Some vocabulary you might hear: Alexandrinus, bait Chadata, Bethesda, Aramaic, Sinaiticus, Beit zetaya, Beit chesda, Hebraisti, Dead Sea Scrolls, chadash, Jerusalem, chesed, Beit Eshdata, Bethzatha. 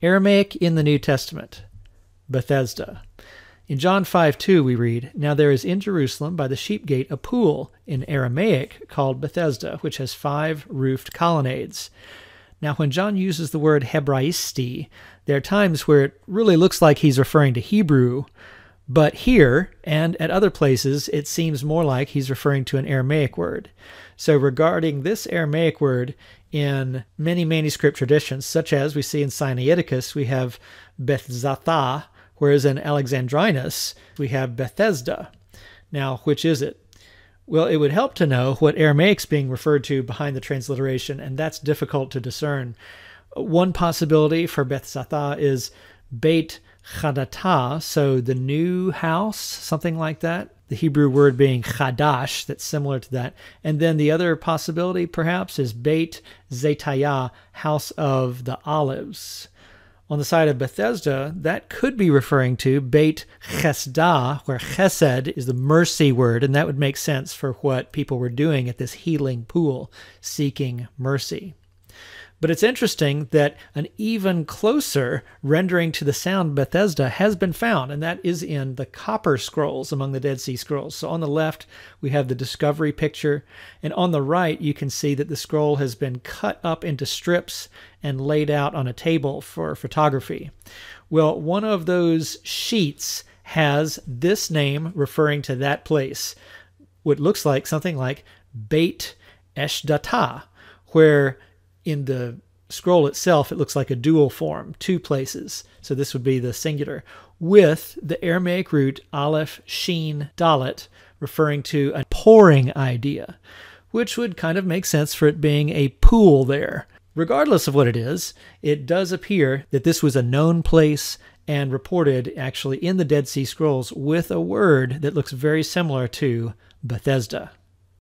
Aramaic in the New Testament, Bethesda. In John 5:2 we read, "Now there is in Jerusalem by the sheep gate a pool in Aramaic called Bethesda, which has 5 roofed colonnades." Now when John uses the word Hebraisti, there are times where it really looks like he's referring to Hebrew, but here, and at other places, it seems more like he's referring to an Aramaic word. So regarding this Aramaic word in many manuscript traditions, such as we see in Sinaiticus, we have Bethzatha, whereas in Alexandrinus, we have Bethesda. Now, which is it? Well, it would help to know what Aramaic's being referred to behind the transliteration, and that's difficult to discern. One possibility for Bethzatha is bait Chadata, so the new house, something like that. The Hebrew word being chadash, that's similar to that. And then the other possibility, perhaps, is Beit zetaya, house of the olives. On the side of Bethesda, that could be referring to Beit chesda, where chesed is the mercy word, and that would make sense for what people were doing at this healing pool, seeking mercy. But it's interesting that an even closer rendering to the sound Bethesda has been found, and that is in the Copper Scrolls among the Dead Sea Scrolls. So on the left, we have the discovery picture, and on the right, you can see that the scroll has been cut up into strips and laid out on a table for photography. Well, one of those sheets has this name referring to that place, what looks like something like Beit Eshdata, where in the scroll itself, it looks like a dual form, 2 places. So this would be the singular, with the Aramaic root aleph sheen dalet, referring to a pouring idea, which would kind of make sense for it being a pool there. Regardless of what it is, it does appear that this was a known place and reported actually in the Dead Sea Scrolls with a word that looks very similar to Bethesda.